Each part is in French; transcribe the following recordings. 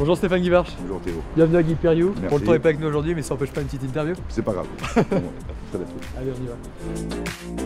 Bonjour Stéphane Guivarc'h. Bonjour Théo. Bienvenue à Guy Piriou. Pour le temps n'est pas avec nous aujourd'hui, mais ça n'empêche pas une petite interview. C'est pas grave. Allez, on y va.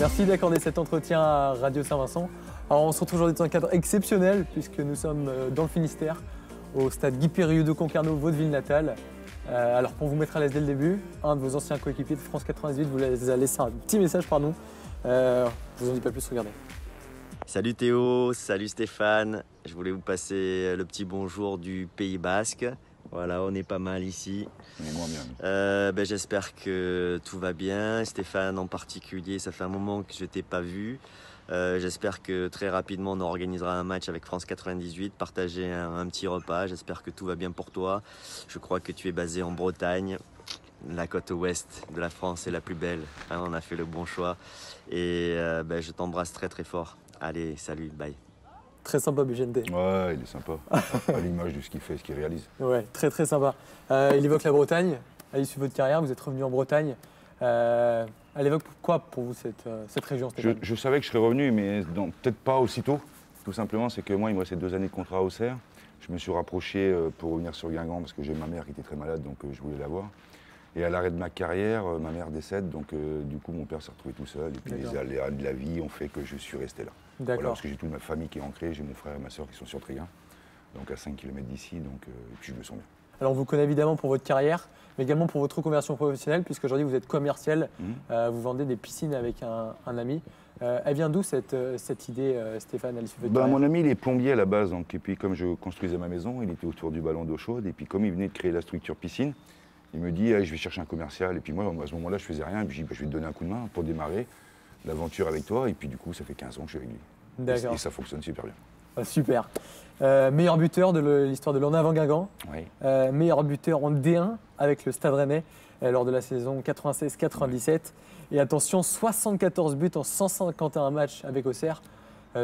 Merci d'accorder cet entretien à Radio Saint-Vincent. Alors on se retrouve aujourd'hui dans un cadre exceptionnel puisque nous sommes dans le Finistère, au stade Guy Piriou de Concarneau, votre ville natale. Alors pour vous mettre à l'aise dès le début, un de vos anciens coéquipiers de France 98 vous a laissé un petit message par nous. Je vous en dis pas plus, regardez. Salut Théo, salut Stéphane. Je voulais vous passer le petit bonjour du Pays Basque. Voilà, on est pas mal ici. J'espère que tout va bien. Stéphane en particulier, ça fait un moment que je t'ai pas vu. J'espère que très rapidement on organisera un match avec France 98, partager un petit repas. J'espère que tout va bien pour toi. Je crois que tu es basé en Bretagne. La côte ouest de la France est la plus belle. Hein, on a fait le bon choix. Et je t'embrasse très très fort. Allez, salut, bye. Très sympa, Bixente. Ouais, il est sympa. À l'image de ce qu'il fait, ce qu'il réalise. Ouais, très très sympa. Il évoque la Bretagne. À l'issue de votre carrière, vous êtes revenu en Bretagne. Elle évoque quoi pour vous cette région? Je savais que je serais revenu, mais peut-être pas aussitôt. Tout simplement, c'est que moi, il me restait 2 années de contrat à Auxerre. Je me suis rapproché pour revenir sur Guingamp parce que j'ai ma mère qui était très malade, donc je voulais la voir. Et à l'arrêt de ma carrière, ma mère décède, donc du coup, mon père s'est retrouvé tout seul. Et puis les aléas de la vie ont fait que je suis resté là. Voilà, parce que j'ai toute ma famille qui est ancrée, j'ai mon frère et ma soeur qui sont sur Tréguin, donc à 5 km d'ici, donc et puis je me sens bien. Alors on vous connaît évidemment pour votre carrière, mais également pour votre reconversion professionnelle, puisque aujourd'hui vous êtes commercial, vous vendez des piscines avec un ami. Elle vient d'où cette idée, Stéphane, à l'issue de votre carrière? Mon ami, il est plombier à la base, donc, et puis comme je construisais ma maison, il était autour du ballon d'eau chaude, et puis comme il venait de créer la structure piscine, il me dit, je vais chercher un commercial, et puis moi à ce moment-là je faisais rien, et puis je dis, je vais te donner un coup de main pour démarrer l'aventure avec toi, et puis du coup ça fait 15 ans que je suis avec lui. D'accord. Et ça fonctionne super bien. Ah, super. Meilleur buteur de l'histoire de l'En Avant Guingamp. Oui. Meilleur buteur en D1 avec le Stade Rennais lors de la saison 96-97. Oui. Et attention, 74 buts en 151 matchs avec Auxerre.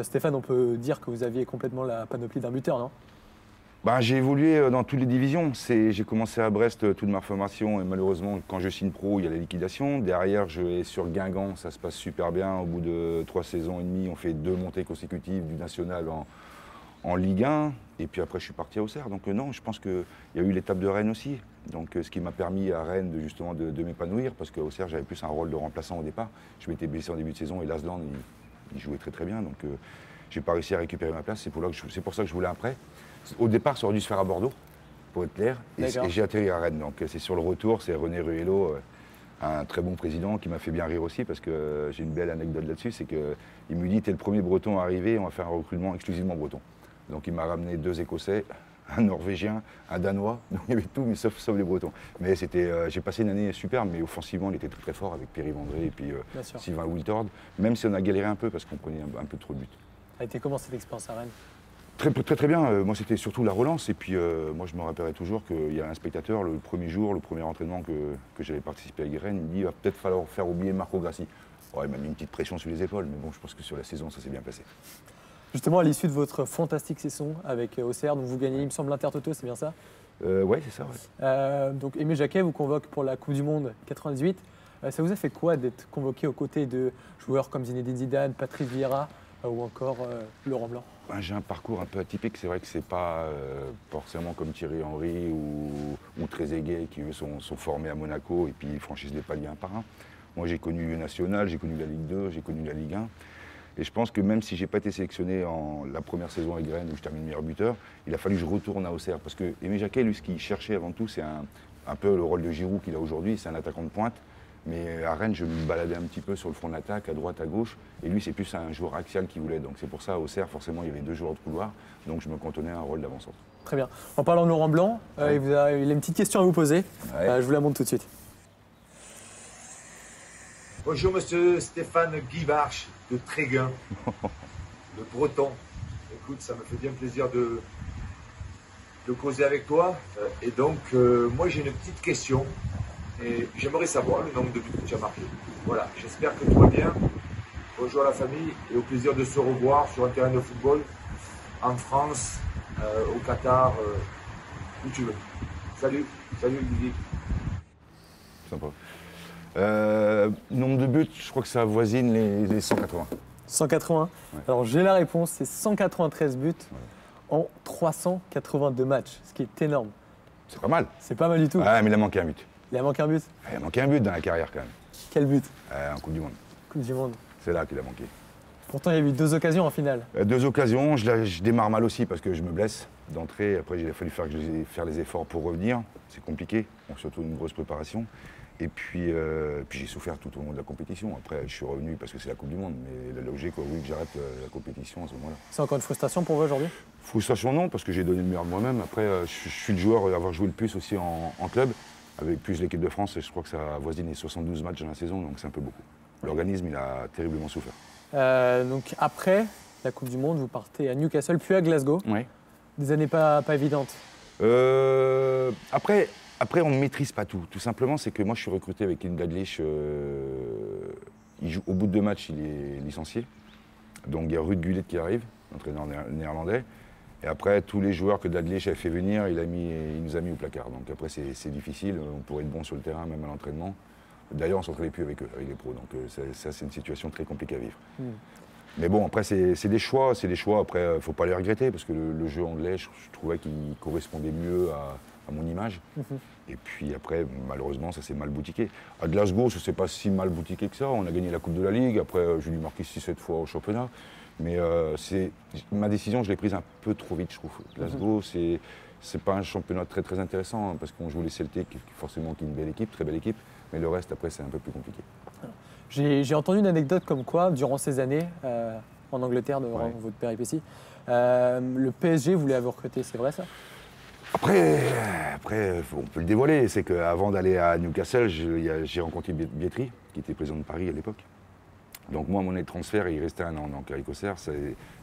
Stéphane, on peut dire que vous aviez complètement la panoplie d'un buteur, non? J'ai évolué dans toutes les divisions. J'ai commencé à Brest toute ma formation et malheureusement, quand je signe pro, il y a la liquidation. Derrière, je vais sur Guingamp, ça se passe super bien. Au bout de 3 saisons et demie, on fait 2 montées consécutives du National en Ligue 1. Et puis après, je suis parti à Auxerre. Donc non, je pense qu'il y a eu l'étape de Rennes aussi. Donc ce qui m'a permis à Rennes de m'épanouir parce qu'à Auxerre, j'avais plus un rôle de remplaçant au départ. Je m'étais blessé en début de saison et Lasland, il jouait très très bien. Donc je n'ai pas réussi à récupérer ma place. C'est pour ça que je voulais un prêt. Au départ, ça aurait dû se faire à Bordeaux, pour être clair, et j'ai atterri à Rennes. Donc c'est sur le retour, c'est René Ruello, un très bon président qui m'a fait bien rire aussi, parce que j'ai une belle anecdote là-dessus, c'est qu'il me dit, t'es le premier breton à arriver, on va faire un recrutement exclusivement breton. Donc il m'a ramené 2 Écossais, un Norvégien, un Danois, donc il y avait tout, mais sauf les bretons. Mais j'ai passé une année superbe, mais offensivement, il était très très fort avec Pierre-Yves André et puis Sylvain Wiltord, même si on a galéré un peu, parce qu'on prenait un peu trop de buts. Elle était comment cette expérience à Rennes? Très, très très bien, moi c'était surtout la relance et puis moi je me rappellerai toujours qu'il y a un spectateur le premier jour, le premier entraînement que j'avais participé à Rennes, il me dit il va peut-être falloir faire oublier Marco Grassi. Oh, il m'a mis une petite pression sur les épaules mais bon je pense que sur la saison ça s'est bien passé. Justement à l'issue de votre fantastique saison avec Auxerre, donc vous gagnez il me semble l'Intertoto, c'est bien ça? Oui c'est ça. Ouais. Donc Aimé Jacquet vous convoque pour la Coupe du Monde 98, ça vous a fait quoi d'être convoqué aux côtés de joueurs comme Zinedine Zidane, Patrick Vieira ou encore Laurent Blanc? J'ai un parcours un peu atypique, c'est vrai que c'est pas forcément comme Thierry Henry ou Trezeguet qui eux sont formés à Monaco et puis ils franchissent les paliers un par un. Moi j'ai connu le National, j'ai connu la Ligue 2, j'ai connu la Ligue 1 et je pense que même si j'ai pas été sélectionné en la première saison avec Rennes où je termine meilleur buteur, il a fallu que je retourne à Auxerre parce que Aimé Jacquet, lui ce qu'il cherchait avant tout c'est un peu le rôle de Giroud qu'il a aujourd'hui, c'est un attaquant de pointe. Mais à Rennes, je me baladais un petit peu sur le front d'attaque, à droite, à gauche. Et lui, c'est plus un joueur axial qu'il voulait. Donc c'est pour ça, à Auxerre, forcément, il y avait 2 joueurs de couloir. Donc je me cantonnais à un rôle d'avant-centre. Très bien. En parlant de Laurent Blanc, il a une petite question à vous poser. Ouais. Je vous la montre tout de suite. Bonjour, monsieur Stéphane Guivarc'h de Tréguin, le Breton. Écoute, ça me fait bien plaisir de causer avec toi. Et donc, moi, j'ai une petite question. Et j'aimerais savoir le nombre de buts que tu as marqué. Voilà, j'espère que tout va bien. Bonjour à la famille et au plaisir de se revoir sur un terrain de football en France, au Qatar, où tu veux. Salut, salut Didier. Sympa. Nombre de buts, je crois que ça avoisine les 180. 180 ouais. Alors j'ai la réponse, c'est 193 buts. Ouais. en 382 matchs, ce qui est énorme. C'est pas mal. C'est pas mal du tout. Ah, mais il a manqué un but. Il a manqué un but. Il a manqué un but dans la carrière quand même. Quel but? En Coupe du Monde. Coupe du Monde. C'est là qu'il a manqué. Pourtant, il y a eu deux occasions en finale. Deux occasions. Je démarre mal aussi parce que je me blesse d'entrée. Après, il a fallu faire les efforts pour revenir. C'est compliqué. On se retrouve une grosse préparation. Et puis, j'ai souffert tout au long de la compétition. Après, je suis revenu parce que c'est la Coupe du Monde. Mais la logique, oui, que j'arrête la compétition à ce moment-là. C'est encore une frustration pour vous aujourd'hui? Frustration, non, parce que j'ai donné le meilleur de moi-même. Après, je suis le joueur à avoir joué le plus aussi en club. Avec plus l'équipe de France, et je crois que ça avoisine les 72 matchs dans la saison, donc c'est un peu beaucoup. L'organisme, il a terriblement souffert. Donc après la Coupe du Monde, vous partez à Newcastle, puis à Glasgow. Oui. Des années pas évidentes. Après, on ne maîtrise pas tout. Tout simplement, c'est que moi, je suis recruté avec Dadlich. Il joue au bout de deux matchs, il est licencié. Donc, il y a Ruud Gullit qui arrive, l'entraîneur néerlandais. Et après, tous les joueurs que Dadlich a fait venir, il nous a mis au placard. Donc après, c'est difficile. On pourrait être bon sur le terrain, même à l'entraînement. D'ailleurs, on ne s'entraînait plus avec eux, avec les pros. Donc ça, c'est une situation très compliquée à vivre. Mm. Mais bon, après, c'est des choix. Après, il ne faut pas les regretter, parce que le jeu anglais, je trouvais qu'il correspondait mieux à mon image. Mm-hmm. Et puis après, malheureusement, ça s'est mal boutiqué. À Glasgow, ça ne s'est pas si mal boutiqué que ça. On a gagné la Coupe de la Ligue. Après, je lui marquais 6-7 fois au championnat. Mais ma décision, je l'ai prise un peu trop vite, je trouve. Glasgow, c'est pas un championnat très intéressant, hein, parce qu'on joue les Celtic, forcément, qui est une belle équipe, très belle équipe. Mais le reste, après, c'est un peu plus compliqué. J'ai entendu une anecdote comme quoi, durant ces années, en Angleterre, durant votre péripétie, le PSG voulait vous recruter. C'est vrai, ça? Après, on peut le dévoiler. C'est qu'avant d'aller à Newcastle, j'ai rencontré Bétry, qui était président de Paris à l'époque. Donc moi, mon année de transfert, il restait un an. Donc avec Auxerre,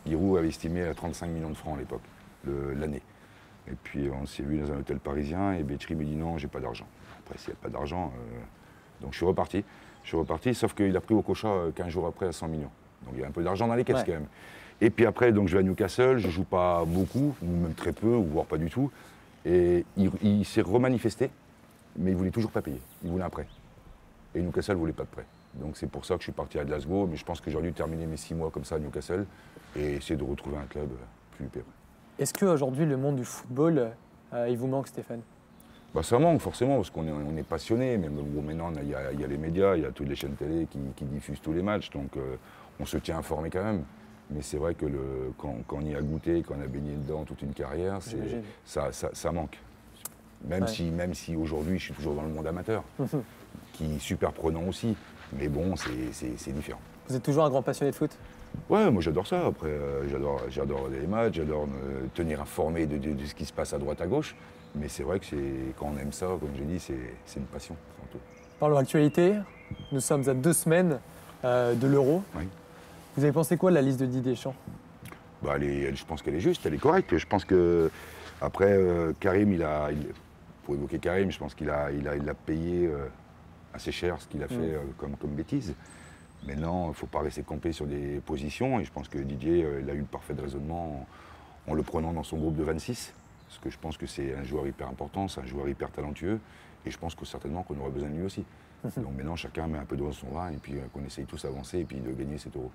Giroud avait estimé à 35 millions de francs à l'époque, l'année. Et puis on s'est vu dans un hôtel parisien et Bétry me dit non, j'ai pas d'argent. Après, s'il n'y a pas d'argent, donc je suis reparti. Sauf qu'il a pris au Cocha 15 jours après à 100 millions. Donc il y a un peu d'argent dans les caisses quand même. Et puis après, donc je vais à Newcastle, je joue pas beaucoup, ou même très peu, ou voire pas du tout. Et il s'est remanifesté, mais il voulait toujours pas payer. Il voulait un prêt. Et Newcastle voulait pas de prêt. Donc c'est pour ça que je suis parti à Glasgow, mais je pense que j'aurais dû terminer mes 6 mois comme ça à Newcastle et essayer de retrouver un club plus pérenne. Est-ce qu'aujourd'hui le monde du football, il vous manque, Stéphane? Bah, ça manque forcément, parce qu'on est passionné. Même maintenant, il y a les médias, il y a toutes les chaînes télé qui diffusent tous les matchs, donc on se tient informé quand même. Mais c'est vrai que quand on y a goûté, quand on a baigné dedans toute une carrière, ça manque. Même si aujourd'hui, je suis toujours dans le monde amateur, qui est super prenant aussi. Mais bon, c'est différent. Vous êtes toujours un grand passionné de foot? Ouais, moi j'adore ça. Après, j'adore les matchs, j'adore me tenir informé de ce qui se passe à droite, à gauche. Mais c'est vrai que quand on aime ça, comme je l'ai dit, c'est une passion. Parlons actualité. Nous sommes à 2 semaines de l'Euro. Oui. Vous avez pensé quoi de la liste de Didier Deschamps? Bah, je pense qu'elle est juste, elle est correcte. Je pense que, après, Karim, pour évoquer Karim, je pense qu'il a payé assez cher ce qu'il a fait comme bêtise. Maintenant, il ne faut pas rester campé sur des positions. Et je pense que Didier, il a eu le parfait raisonnement en le prenant dans son groupe de 26. Parce que je pense que c'est un joueur hyper important, c'est un joueur hyper talentueux. Et je pense que certainement qu'on aura besoin de lui aussi. Donc maintenant, chacun met un peu d'eau dans son vin et puis qu'on essaye tous d'avancer et puis de gagner cet Euro.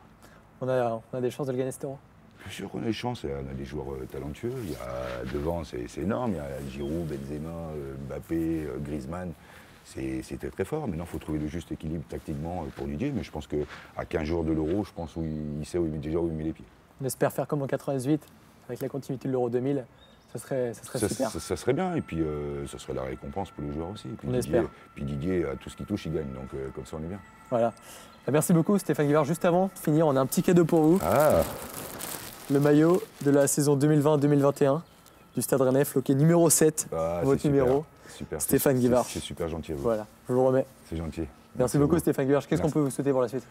On a des chances de le gagner cet Euro? Bien sûr qu'on a des chances. On a des joueurs talentueux. Il y a devant, c'est énorme. Il y a Giroud, Benzema, Mbappé, Griezmann. C'est très fort. Maintenant, il faut trouver le juste équilibre tactiquement pour Didier. Mais je pense qu'à 15 jours de l'Euro, je pense qu'il sait où il met les pieds. On espère faire comme en 98, avec la continuité de l'Euro 2000. Ça serait super. Ça serait bien. Et puis, ça serait la récompense pour les joueurs aussi. Et puis, Didier, à tout ce qu'il touche, il gagne. Donc, comme ça, on est bien. Voilà. Merci beaucoup, Stéphane Guivarc'h. Juste avant de finir, on a un petit cadeau pour vous. Ah. Le maillot de la saison 2020-2021 du Stade Rennais, floqué numéro 7. Ah, votre numéro. Super. Stéphane Guivarc'h. C'est super gentil. Vous. Voilà, je vous le remets. C'est gentil. Merci beaucoup, Stéphane Guivarc'h. Qu'est-ce qu'on peut vous souhaiter pour la suite?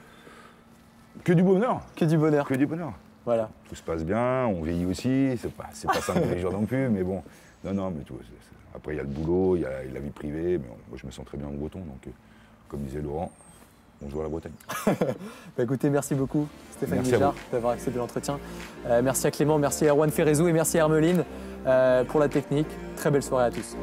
Que du bonheur. Que du bonheur. Que du bonheur. Voilà. Tout se passe bien, on vieillit aussi, c'est pas simple les jours non plus, mais bon. Non, mais tout. Après, il y a le boulot, il y a la vie privée, mais moi je me sens très bien en breton, donc comme disait Laurent, on joue à la Bretagne. Bah, écoutez, merci beaucoup, Stéphane Guivarc'h, d'avoir accepté l'entretien. Merci à Clément, merci à Erwan Ferrezou et merci à Hermeline pour la technique. Très belle soirée à tous.